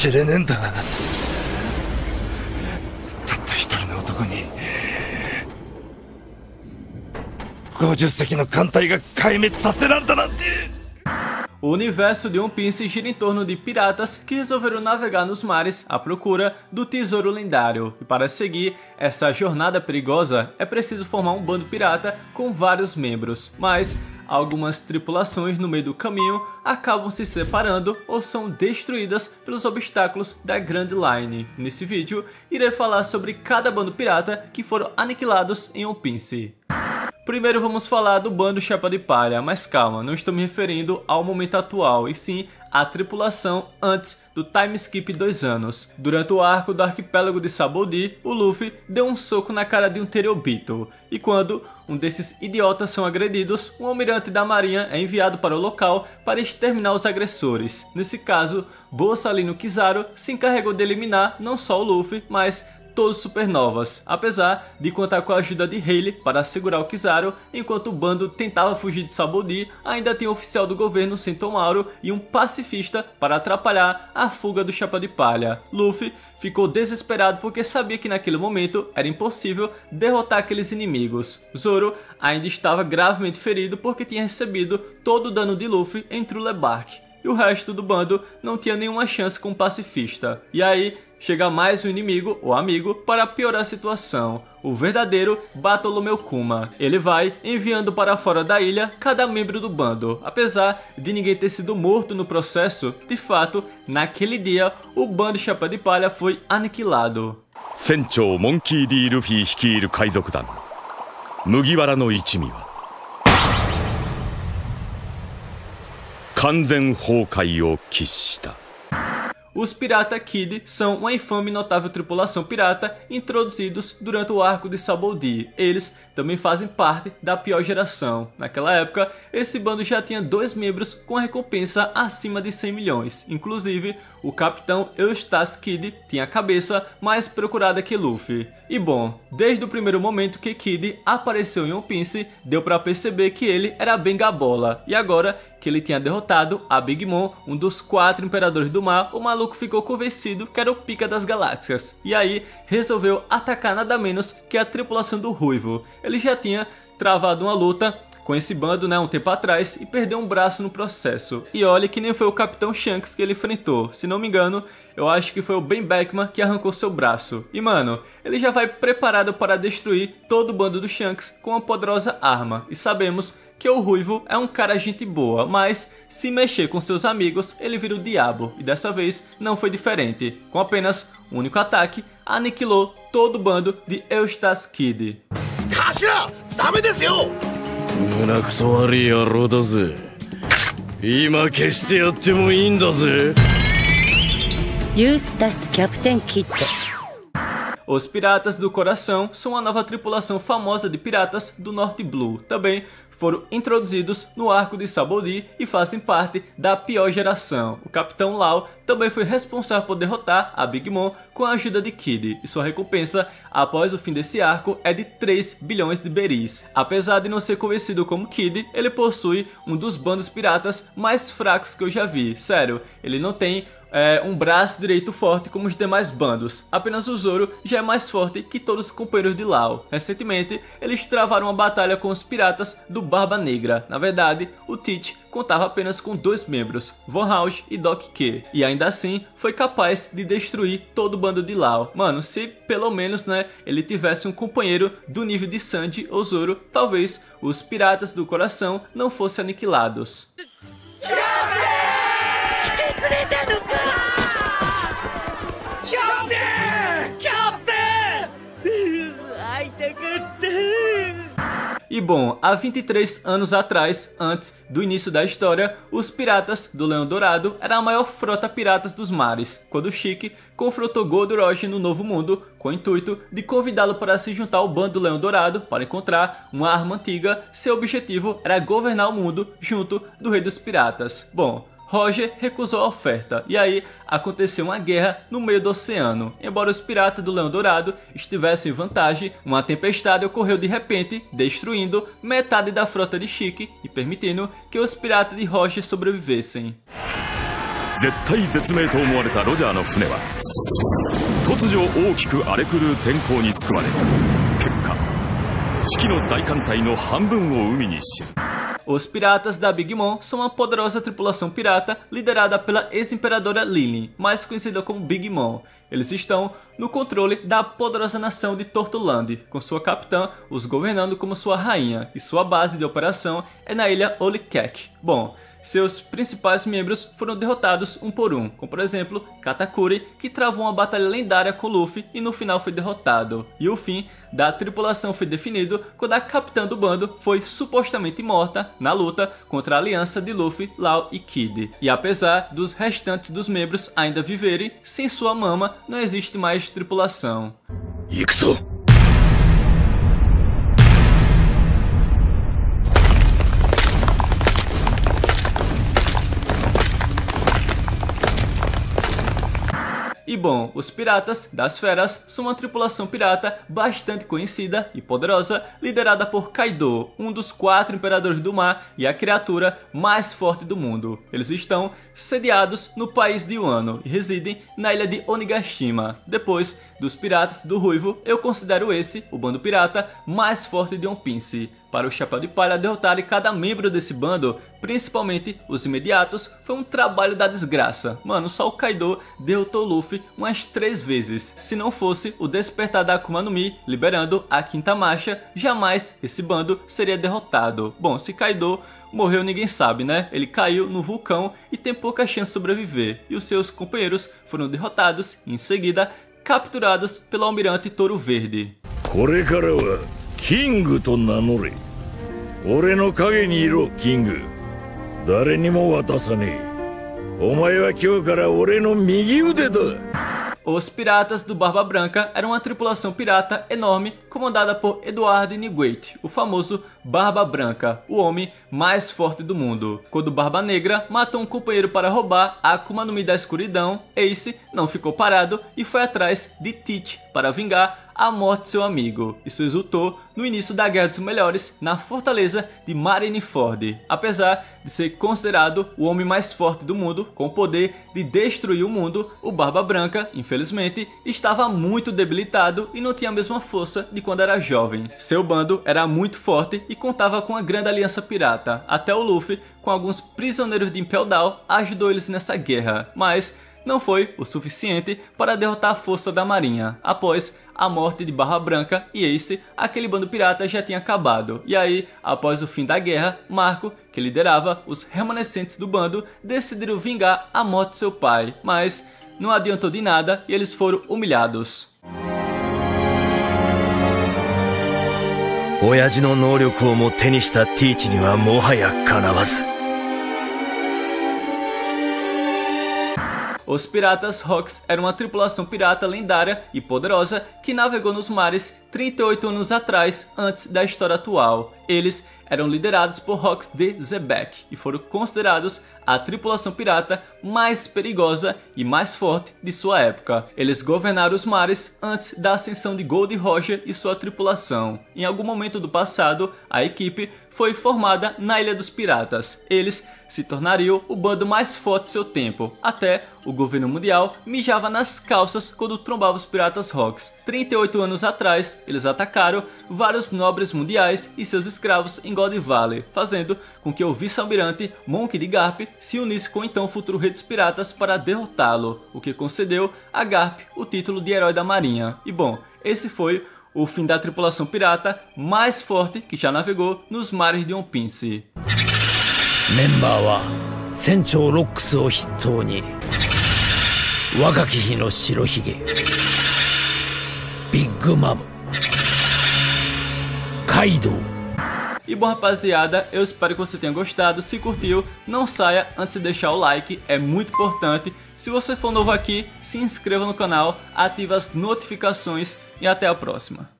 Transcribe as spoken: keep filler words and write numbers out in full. きれねえんだ。たった一人の男に50隻の艦隊が壊滅させられたなんて。 O universo de One Piece gira em torno de piratas que resolveram navegar nos mares à procura do tesouro lendário. E para seguir essa jornada perigosa, é preciso formar um bando pirata com vários membros. Mas algumas tripulações no meio do caminho acabam se separando ou são destruídas pelos obstáculos da Grand Line. Nesse vídeo, irei falar sobre cada bando pirata que foram aniquilados em One Piece. Primeiro vamos falar do bando chapa de palha, mas calma, não estou me referindo ao momento atual, e sim à tripulação antes do time skip dois anos. Durante o arco do arquipélago de Sabaody, o Luffy deu um soco na cara de um Terobito, e quando um desses idiotas são agredidos, um almirante da marinha é enviado para o local para exterminar os agressores. Nesse caso, Bossalino Kizaru se encarregou de eliminar não só o Luffy, mas todos supernovas, apesar de contar com a ajuda de Rayleigh para segurar o Kizaru, enquanto o bando tentava fugir de Sabaody, ainda tem um oficial do governo Sentomaru e um pacifista para atrapalhar a fuga do Chapéu de Palha. Luffy ficou desesperado porque sabia que naquele momento era impossível derrotar aqueles inimigos. Zoro ainda estava gravemente ferido porque tinha recebido todo o dano de Luffy em Thriller Bark. E o resto do bando não tinha nenhuma chance com o pacifista. E aí chega mais um inimigo ou amigo para piorar a situação, o verdadeiro Batolomeu meu Kuma. Ele vai enviando para fora da ilha cada membro do bando. Apesar de ninguém ter sido morto no processo, de fato, naquele dia, o bando Chapéu de Palha foi aniquilado. Senchou Monkey D. Luffy shikiru kaizokudan. Mugiwara no ichimi wa 完全崩壊を喫した. Os Pirata Kid são uma infame e notável tripulação pirata introduzidos durante o arco de Sabaody. Eles também fazem parte da pior geração. Naquela época, esse bando já tinha dois membros com recompensa acima de cem milhões. Inclusive, o capitão Eustass Kid tinha a cabeça mais procurada que Luffy. E bom, desde o primeiro momento que Kid apareceu em One Piece, deu pra perceber que ele era bem gabola. E agora que ele tinha derrotado a Big Mom, um dos quatro imperadores do mar, o maluco O maluco ficou convencido que era o pica das galáxias, e aí resolveu atacar nada menos que a tripulação do Ruivo. Ele já tinha travado uma luta com esse bando, né, um tempo atrás, e perdeu um braço no processo. E olha que nem foi o capitão Shanks que ele enfrentou, se não me engano, eu acho que foi o Ben Beckman que arrancou seu braço. E mano, ele já vai preparado para destruir todo o bando do Shanks com uma poderosa arma, e sabemos que o Ruivo é um cara gente boa, mas se mexer com seus amigos, ele vira o diabo. E dessa vez não foi diferente. Com apenas um único ataque, aniquilou todo o bando de Eustass Kid. Eustass Captain Kid. Os Piratas do Coração são a nova tripulação famosa de piratas do Norte Blue. Também foram introduzidos no arco de Sabaody e fazem parte da pior geração. O capitão Law também foi responsável por derrotar a Big Mom com a ajuda de Kid. E sua recompensa após o fim desse arco é de três bilhões de beris. Apesar de não ser conhecido como Kid, ele possui um dos bandos piratas mais fracos que eu já vi. Sério, ele não tem... É um braço direito forte como os demais bandos. Apenas o Zoro já é mais forte que todos os companheiros de Law. Recentemente, eles travaram uma batalha com os piratas do Barba Negra. Na verdade, o Teach contava apenas com dois membros, Vorhaus e Doc K. E ainda assim, foi capaz de destruir todo o bando de Law. Mano, se pelo menos, né, ele tivesse um companheiro do nível de Sanji ou Zoro, talvez os Piratas do Coração não fossem aniquilados. E bom, há vinte e três anos atrás, antes do início da história, os piratas do Leão Dourado era a maior frota piratas dos mares, quando Shiki confrontou Gold Roger no Novo Mundo com o intuito de convidá-lo para se juntar ao bando do Leão Dourado para encontrar uma arma antiga. Seu objetivo era governar o mundo junto do Rei dos Piratas. Bom, Roger recusou a oferta, e aí aconteceu uma guerra no meio do oceano. Embora os piratas do Leão Dourado estivessem em vantagem, uma tempestade ocorreu de repente, destruindo metade da frota de Shiki e permitindo que os piratas de Roger sobrevivessem. 絶体絶命と思われたロジャーの船は突如大きく荒れ狂う天候に救われ結果四季の大艦隊の半分を海に沈む。 Os piratas da Big Mom são uma poderosa tripulação pirata liderada pela ex-imperadora Lili, mais conhecida como Big Mom. Eles estão no controle da poderosa nação de Tortoland, com sua capitã os governando como sua rainha, e sua base de operação é na ilha Olikek. Bom, seus principais membros foram derrotados um por um, como por exemplo Katakuri, que travou uma batalha lendária com Luffy e no final foi derrotado. E o fim da tripulação foi definido quando a capitã do bando foi supostamente morta na luta contra a aliança de Luffy, Law e Kid. E apesar dos restantes dos membros ainda viverem, sem sua mama não existe mais tripulação. Ikuso. E bom, os piratas das feras são uma tripulação pirata bastante conhecida e poderosa, liderada por Kaido, um dos quatro imperadores do mar e a criatura mais forte do mundo. Eles estão sediados no país de Wano e residem na ilha de Onigashima. Depois dos piratas do Ruivo, eu considero esse o bando pirata mais forte de One Piece. Para o Chapéu de Palha derrotar cada membro desse bando, principalmente os imediatos, foi um trabalho da desgraça. Mano, só o Kaido derrotou Luffy umas três vezes. Se não fosse o despertar da Akuma no Mi, liberando a quinta marcha, jamais esse bando seria derrotado. Bom, se Kaido morreu ninguém sabe, né? Ele caiu no vulcão e tem pouca chance de sobreviver. E os seus companheiros foram derrotados e em seguida capturados pelo almirante Touro Verde. King to nanore. Ore no kage ni iro, King. Dare ni mo watasane. Omae wa kyou kara ore no migi ude da. Os piratas do Barba Branca eram uma tripulação pirata enorme comandada por Edward Newgate, o famoso Barba Branca, o homem mais forte do mundo. Quando Barba Negra matou um companheiro para roubar a Akuma no Mi da escuridão, Ace não ficou parado e foi atrás de Teach para vingar a morte de seu amigo. Isso resultou no início da Guerra dos Melhores na fortaleza de Marineford. Apesar de ser considerado o homem mais forte do mundo, com o poder de destruir o mundo, o Barba Branca, infelizmente, estava muito debilitado e não tinha a mesma força de quando era jovem. Seu bando era muito forte e contava com a grande aliança pirata. Até o Luffy, com alguns prisioneiros de Impel Down, ajudou eles nessa guerra, mas não foi o suficiente para derrotar a força da marinha. Após a morte de Barba Branca e Ace, aquele bando pirata já tinha acabado. E aí, após o fim da guerra, Marco, que liderava os remanescentes do bando, decidiu vingar a morte de seu pai, mas não adiantou de nada e eles foram humilhados. Oyaji no nouryuku o mo te ni shita Teach ni wa mohaya kanawazu. Os piratas Rocks eram uma tripulação pirata lendária e poderosa que navegou nos mares trinta e oito anos atrás, antes da história atual. Eles eram liderados por Rocks de Zebek e foram considerados a tripulação pirata mais perigosa e mais forte de sua época. Eles governaram os mares antes da ascensão de Gold Roger e sua tripulação. Em algum momento do passado, a equipe foi formada na Ilha dos Piratas. Eles se tornariam o bando mais forte de seu tempo. Até o governo mundial mijava nas calças quando trombava os piratas Rocks. trinta e oito anos atrás, eles atacaram vários nobres mundiais e seus escravos em Gold Valley, fazendo com que o vice-almirante Monkey D. Garp se unisse com o então futuro rei dos piratas para derrotá-lo, o que concedeu a Garp o título de herói da marinha. E bom, esse foi o fim da tripulação pirata mais forte que já navegou nos mares de One Piece. Big Mom, Kaido. E bom, rapaziada, eu espero que você tenha gostado. Se curtiu, não saia antes de deixar o like, é muito importante. Se você for novo aqui, se inscreva no canal, ative as notificações e até a próxima.